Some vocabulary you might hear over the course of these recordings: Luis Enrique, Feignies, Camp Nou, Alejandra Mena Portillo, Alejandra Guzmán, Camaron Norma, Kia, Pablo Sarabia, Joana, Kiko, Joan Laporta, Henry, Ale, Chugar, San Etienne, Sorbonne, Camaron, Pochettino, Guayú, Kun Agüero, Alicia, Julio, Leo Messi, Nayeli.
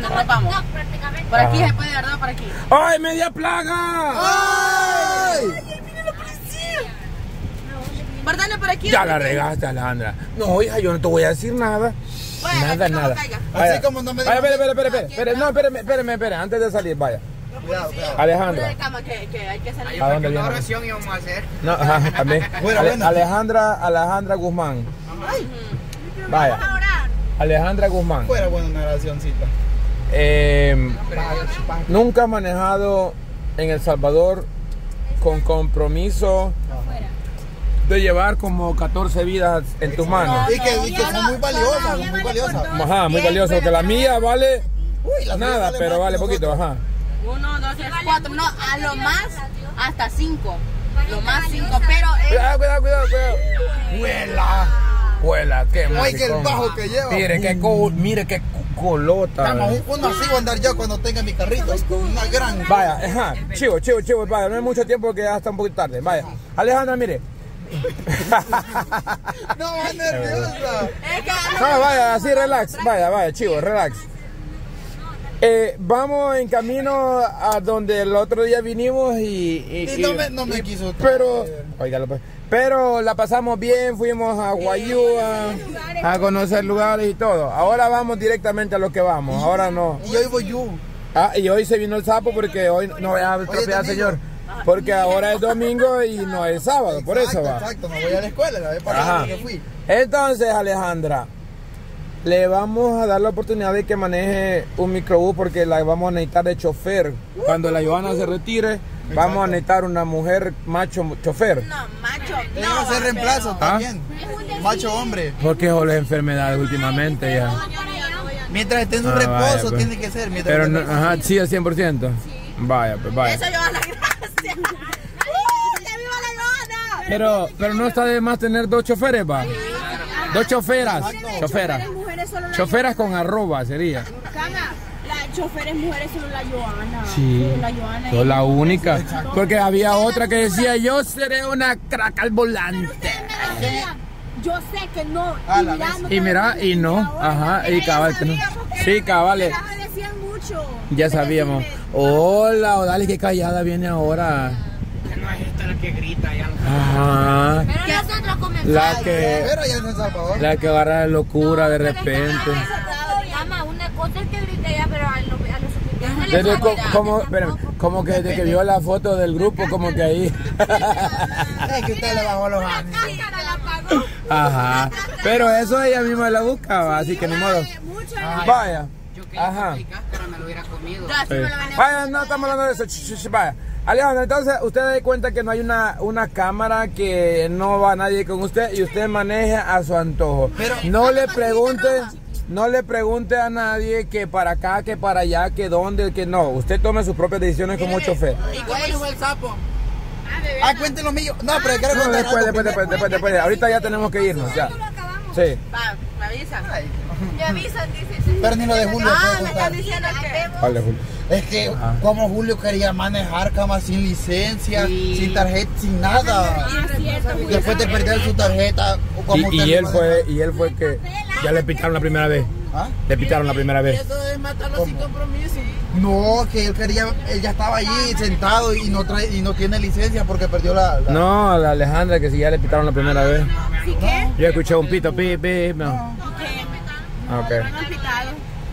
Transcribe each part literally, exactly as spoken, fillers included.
dónde nos vamos? No, prácticamente. Por aquí se puede, ¿verdad? Por aquí. ¡Ay, media plaga! ¡Ay! ¡Ay, viene la policía! Perdón, por aquí. Ya la regaste, Alejandra. No, hija, yo no te voy a decir nada. Bueno, nada, nada. Vaya. Así como no me digas. Vaya, espera, espera, espera, espera. No, espérame, espérame, espérame, antes de salir, vaya. Cuidado, cuidado. Alejandra, que, que hay que salir. ¿A dónde viene? Oración íbamos a hacer. No, ajá, a mí. Bueno, Ale, bueno. Alejandra, Alejandra Guzmán. Ay, vaya. Vamos a orar. Alejandra Guzmán. Fuera buena una oracióncita. Eh, nunca has manejado en El Salvador con compromiso de llevar como catorce vidas en tus manos. Y que, y que son muy valiosas, muy valiosas. Ajá, muy valiosas, que la mía vale uy, la nada, vale pero vale poquito, ajá. Uno, dos, tres, cuatro, no, a lo más hasta cinco. Lo más cinco, pero. Es... Cuidado, cuidado, cuidado, cuidado. ¡Huela! ¡Huela! ¡Qué música! ¡Ay, qué el bajo que lleva! Mire, qué, co mire, qué colota. Vamos, uno así va a andar yo cuando tenga mi carrito. Una gran. Vaya, ajá. Chivo, chivo, chivo. Vaya, no hay mucho tiempo porque ya está un poquito tarde. Vaya. Alejandra, mire. No, va nerviosa. No, vaya, así relax. Vaya, vaya, chivo, relax. Eh, vamos en camino a donde el otro día vinimos y... y, sí, y no me, no me y, quiso. Pero, oígalo, pero la pasamos bien, fuimos a Guayú a, a conocer lugares y todo. Ahora vamos directamente a lo que vamos, ahora no. Y hoy voy yo. Ah, y hoy se vino el sapo porque hoy no voy a atropellar, señor. Porque ahora es domingo y no es sábado, exacto, por eso va. Exacto, me voy a la escuela, la vez pasada que fui. Entonces, Alejandra... Le vamos a dar la oportunidad de que maneje un microbús porque la vamos a necesitar de chofer. Cuando la Joana se retire, exacto, vamos a necesitar una mujer macho chofer. No, macho. No va a ser reemplazo, pero... también. ¿Ah? Macho hombre. Porque son las enfermedades últimamente ya. Mientras esté en su ah, reposo vaya, pues. Tiene que ser. Mientras pero no, ajá, sí al cien por ciento. Sí. Vaya, pues vaya. Eso Joana, gracias. ¡Uh! ¡Que viva la Joana! Pero, pero no está de más tener dos choferes, va. Dos choferas. Choferas. Choferas con arroba sería. Las choferes mujeres son la Joana. Sí. La Joana son la única. Porque había otra que decía, yo seré una craca al volante. Yo sé que no. Y mira, y no. Ajá, y cabal. Sí, cabales. Ya sabíamos. Hola, o dale que callada viene ahora. No es esta la que grita ya. Ajá. Pero nosotros comenzamos. La que pero ya en Salvador. La que agarra de locura no, de repente. Ama, una cosa es que grita ya, pero a los a los desde co como espérame, como que desde que vio la foto del grupo como que ahí. Es que usted le bajó los años. Ajá. Pero eso ella misma la buscaba, así que ni modo. Vaya. Ajá. Vaya, no estamos hablando de eso. Vaya. Alejandra, entonces usted da cuenta que no hay una, una cámara, que no va nadie con usted y usted maneja a su antojo. Pero no le pregunte, no le pregunte a nadie que para acá, que para allá, que dónde, que no. Usted tome sus propias decisiones como chofer. ¿Y cómo dijo el sapo? Ah, cuéntelo mío. No, pero quiero no, después, después, después, después, después. Ahorita ya tenemos que irnos, ya. Sí. Va, me avisan. Me avisan, dice. Pero ni lo de Julio. Ah, me están diciendo que... Vale, Julio. Es que ajá, como Julio quería manejar cama sin licencia, sí, sin tarjeta, sin nada. Después de perder su tarjeta. Como y, y él fue, y él fue que ya le picaron la primera vez. ¿Ah? Le picaron la primera vez. Eso es matarlo sin compromiso. No, que él quería, él ya estaba allí sentado y no trae, y no tiene licencia porque perdió la, la... No, la Alejandra que si ya le pitaron la primera vez. ¿Sí qué? Yo escuché un pito, pi, pi, no. Ok. Okay.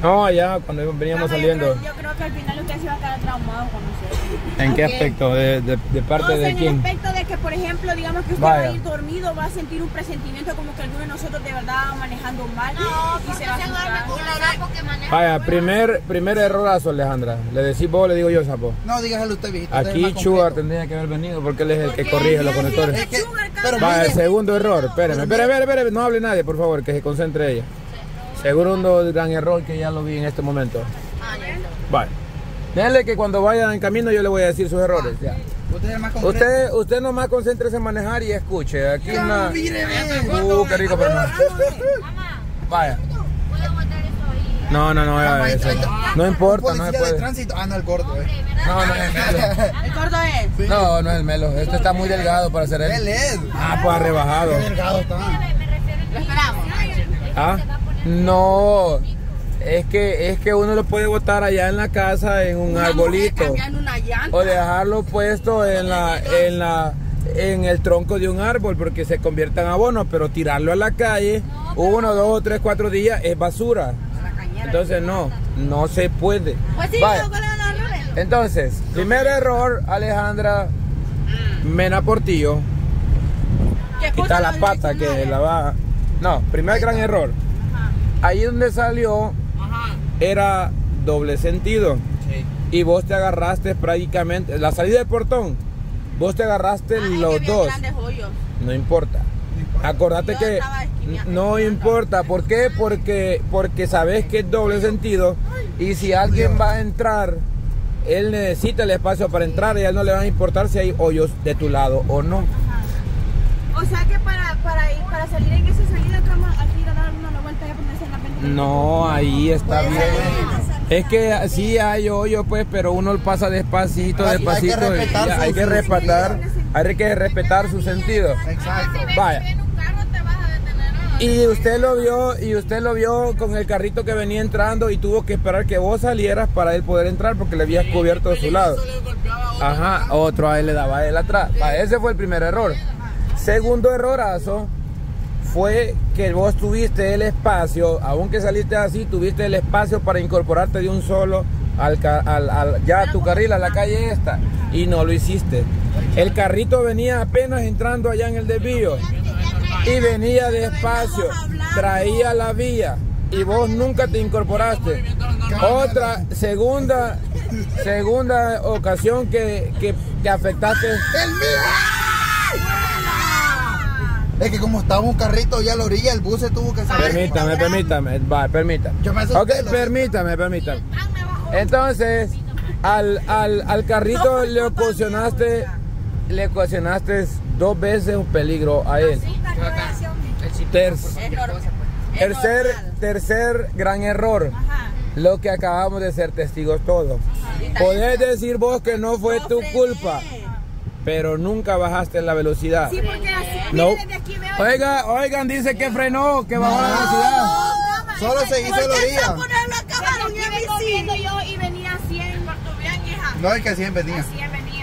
No, ya, cuando veníamos no, saliendo. Yo creo, yo creo que al final usted se va a quedar traumado con nosotros. ¿En okay. qué aspecto? ¿De, de, de parte no, de en quién? En el aspecto de que, por ejemplo, digamos que usted vaya, va a ir dormido, va a sentir un presentimiento como que alguno de nosotros de verdad manejando mal. No, y se va a asustar. Vaya, primer, primer errorazo, Alejandra. Le decís vos, le digo yo, sapo. No, dígaselo usted, viejito. Aquí Chugar tendría que haber venido porque él es el que corrige los conectores. Vaya, el segundo error. Espérame, espérame, espérame. No hable nadie, por favor, que se concentre ella. Seguro un gran error que ya lo vi en este momento. Vale. Déjenle que cuando vayan en camino yo le voy a decir sus errores. Ya. Usted, usted nomás concéntrese en manejar y escuche. Aquí una... Uh, qué rico, pero no. Vaya. No, no, no, era eso. No importa, no se puede. Ah, no, el gordo. No, no es el melo. ¿El gordo es? No, no es el melo. Este está muy delgado para ser él. Él es. Ah, pues rebajado. Lo esperamos. ¿Ah? No, Es que, es que uno lo puede botar allá en la casa, en un una arbolito, una o dejarlo puesto en la, en la, en el tronco de un árbol, porque se convierte en abono. Pero tirarlo a la calle, no, pero... uno, dos, tres, cuatro días, es basura. Cañera, entonces no, no se puede. Pues sí, vale. Entonces, primer error, Alejandra Mena Portillo, quita la pata que la baja. No, primer gran error. Ahí donde salió, ajá, era doble sentido. Sí. Y vos te agarraste prácticamente la salida del portón. Vos te agarraste, ajá, los dos. No importa. No importa. Acordate yo que no importa. ¿Por qué? Porque, porque sabes que es doble sentido. Y si alguien va a entrar, él necesita el espacio para entrar, y a él no le va a importar si hay hoyos de tu lado o no. Ajá. O sea que para, para, ir, para salir en esa salida, cama, aquí ir a dar una vuelta y ponerse en la ventana. No, ahí está bien. Es que sí hay hoyos, pues, pero uno pasa despacito, despacito. Hay que respetar, y hay que respetar, hay que respetar su sentido. Exacto. Vaya. Y usted lo vio, y usted lo vio con el carrito que venía entrando, y tuvo que esperar que vos salieras para él poder entrar, porque le habías cubierto de su lado. Ajá, otro a él le daba a él atrás. Ah, ese fue el primer error. Segundo errorazo fue que vos tuviste el espacio, aunque saliste así, tuviste el espacio para incorporarte de un solo al, al, al, ya a tu carril, a la calle esta, y no lo hiciste. El carrito venía apenas entrando allá en el desvío. Y venía despacio, traía la vía, y vos nunca te incorporaste. Otra, segunda, segunda ocasión que, que, que afectaste. ¡El mío! Es que como estaba un carrito ya a la orilla, el bus se tuvo que salir. Permítame, permítame, va, permítame. Ok, permítame, permítame. Entonces, al, al, al carrito le ocasionaste, le ocasionaste dos veces un peligro a él. Ter tercer, tercer gran error, ajá, lo que acabamos de ser testigos todos. Ajá. Podés decir vos que no fue no tu frené. culpa, pero nunca bajaste la velocidad. Sí, porque así, no. Desde aquí veo Oiga, el... Oigan, dice que frenó, que bajó no, la velocidad. No, no, Solo se hizo la orilla. Yo y venía cien No, es que cien venía.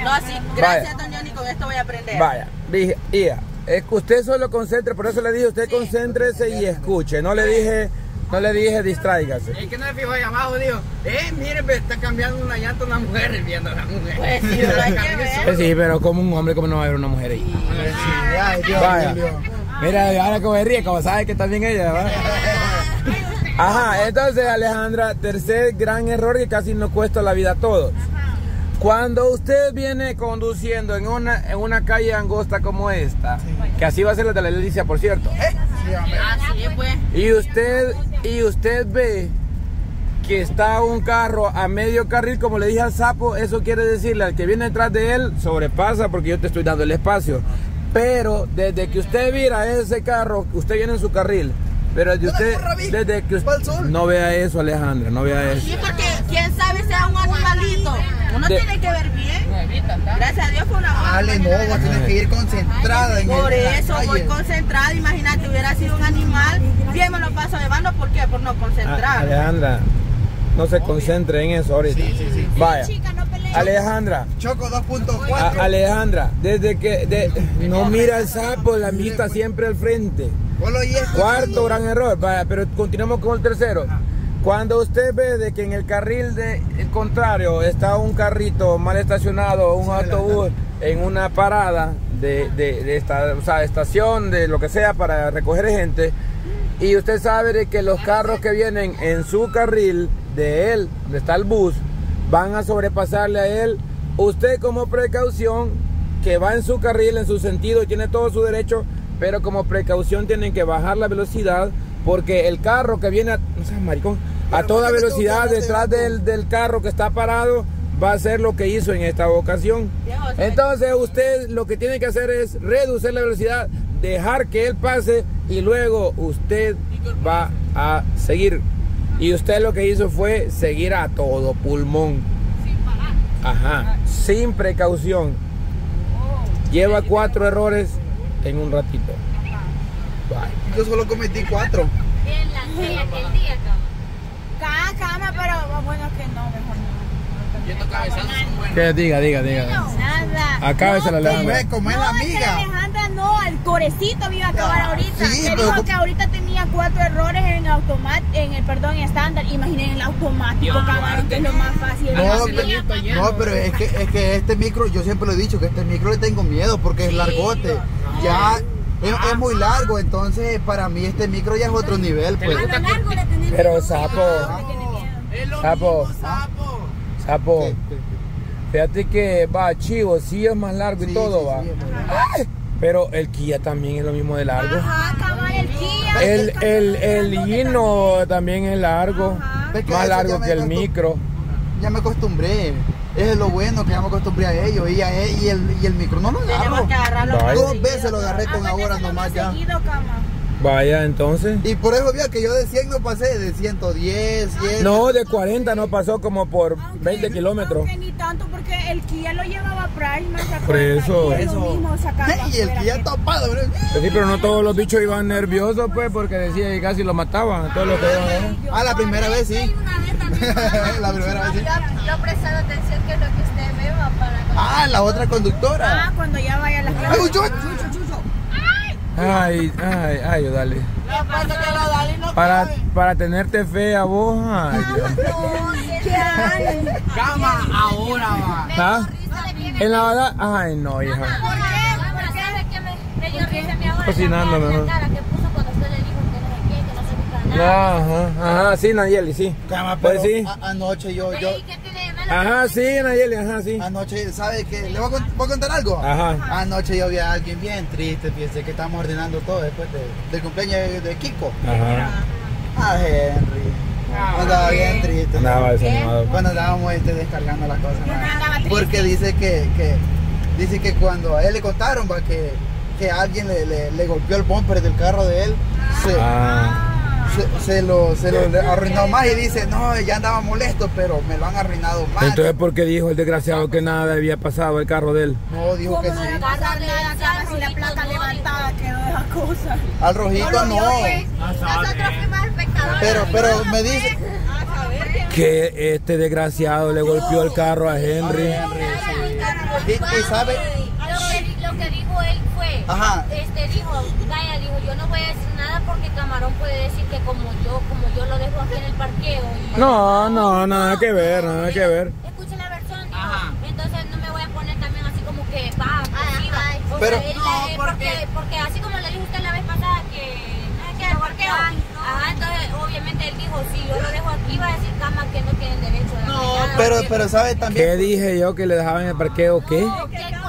No, así, gracias, vaya. Don Johnny, con esto voy a aprender. Vaya, dije, ia. Es que usted solo concentre, por eso le dije, usted concéntrese y escuche. No le dije, no le dije distráigase. Es que no me fijo ahí abajo, digo, eh, mire, está cambiando una llanta una mujer, viendo a la mujer. Pues sí, pero, hay que ver. Sí, pero como un hombre, como no va a haber una mujer ahí. Sí. Ay, Dios, vaya. Dios. Mira, ahora como ríe, como sabe que está bien ella, ¿verdad? Ajá, entonces, Alejandra, tercer gran error que casi nos cuesta la vida a todos. Cuando usted viene conduciendo en una, en una calle angosta como esta, sí, que así va a ser la de la Alicia, por cierto, ¿eh? Sí, pues. y, usted, y usted ve que está un carro a medio carril, como le dije al sapo, eso quiere decirle al que viene detrás de él, sobrepasa porque yo te estoy dando el espacio. Pero desde que usted vira ese carro, usted viene en su carril. Pero desde usted, desde que usted, no vea eso, Alejandra, no vea eso. Sí, porque quién sabe sea un animalito. Uno de... tiene que ver bien. Gracias a Dios por la hora. Ale, no, vos tienes que ir concentrada. En por eso calle. voy concentrada. Imagínate, hubiera sido un animal. Bien me lo paso llevando. ¿Por qué? Por no concentrar. Alejandra, no se concentre en eso ahorita. Sí, sí, sí. Vaya. Sí, chica, no pelea. Alejandra. Choco dos punto cuatro. Alejandra, desde que... De, no mira el sapo, la mita siempre al frente. Cuarto gran error, vaya, pero continuamos con el tercero. Cuando usted ve de que en el carril de, el contrario está un carrito mal estacionado, un autobús en una parada de, de, de esta, o sea, estación, de lo que sea, para recoger gente, y usted sabe de que los carros que vienen en su carril de él, donde está el bus, van a sobrepasarle a él, usted como precaución, que va en su carril, en su sentido, y tiene todo su derecho, pero como precaución tienen que bajar la velocidad, porque el carro que viene a, no seas maricón, a toda velocidad detrás del, del carro que está parado va a hacer lo que hizo en esta ocasión. Entonces usted lo que tiene que hacer es reducir la velocidad, dejar que él pase, y luego usted va a seguir. Y usted lo que hizo fue seguir a todo pulmón. Ajá, sin precaución. Lleva cuatro errores en un ratito. Bye. Yo solo cometí cuatro. En la aquel día, Cada cama, pero bueno, que no, mejor no. Yo no cabezando son buenas. Que diga, diga, diga. No, nada. Acábese la Alejandra. No, como es la amiga. Alejandra no, el corecito me iba a acabar ahorita. Sí, que dijo que ahorita tenía cuatro errores en automático, en el, perdón, en estándar. Imaginen el automático, Camaron, que es lo más fácil. No, no, pero es que, es que este micro, yo siempre lo he dicho, que este micro le tengo miedo porque sí, es largote. No. Ya... Es, es muy largo, entonces para mí este micro ya es otro nivel, pues. Pero sapo, sapo, sapo, fíjate que va chivo, sí es más largo y todo va. Pero el Kia también es lo mismo de largo. El el el Hino también es largo, más largo que el micro. Ya me acostumbré. Eso es lo bueno, que ya me acostumbré a ellos y, a él, y, el, y el micro no lo agarro. Dos veces lo agarré con ahora nomás ya. Vaya, entonces. Y por eso, vea que yo de cien no pasé, de ciento diez, cien. No, de cuarenta no pasó, como por veinte kilómetros. Ni tanto, porque el Kia lo llevaba Prime. Por eso. Y el Kia tapado, bro. Sí, pero no todos los bichos iban nerviosos, pues, porque decía que casi lo mataban. Ah, la primera vez sí. La primera vez. Yo presto atención que es lo que usted ve va para... Ah, la otra conductora. Ah, cuando ya vaya a la clase. ¡Ay, chucho! ¡Chucho! ¡Ay! ¡Ay, ay, yo dale! Para, para tenerte fea vos. ¡Ay, Dios! ¡Cama, ahora va! ¿Ah? En la verdad... ¡Ay, no, hija! ¿Por qué? ¿Por qué? Me dio risa mi abuela. Cocinándome, ¿no? Ajá, ajá, sí, Nayeli, sí. Cama, pero pues sí. A, anoche yo, yo... Ajá, sí, Nayeli, ajá, sí. Anoche, ¿sabes qué? ¿Le voy a, voy a contar algo? Ajá. Anoche yo vi a alguien bien triste, fíjese que estamos ordenando todo después de, del cumpleaños de Kiko. Ajá. Ah, Henry. Ah, andaba bien triste. Andaba desanimado. Cuando andábamos este, descargando las cosas. ¿No? Porque dice que, que... Dice que cuando a él le contaron, va, que, que alguien le, le, le golpeó el bumper del carro de él. Se, ah. Se, se lo, se lo arruinó más y dice, no, ya andaba molesto, pero me lo han arruinado más. Entonces, ¿por qué dijo el desgraciado que nada había pasado el carro de él? No, dijo que sí. No, si la placa levantada quedó de la cosa. Al rojito no. Nosotros fuimos espectadores. Pero, pero me dice que este desgraciado le golpeó el carro a Henry. Y sabe... Lo que dijo él fue, ajá. Este dijo, Gaia dijo, yo no voy a decir nada porque Camarón puede decir que como yo, como yo lo dejo aquí en el parqueo. Y... No, no, nada que ver, nada que ver. Escuchen la versión, dijo, ajá. Entonces no me voy a poner también así como que va, pues, pero sea, él, no, eh, ¿por porque, porque así como le dijo usted la vez pasada que, que el parqueo. Ajá, entonces obviamente él dijo, si yo lo dejo aquí va a decir Cama que no tienen derecho. No, pero, pero sabe también. ¿Qué dije yo que le dejaban en el parqueo? ¿Qué? No, que no.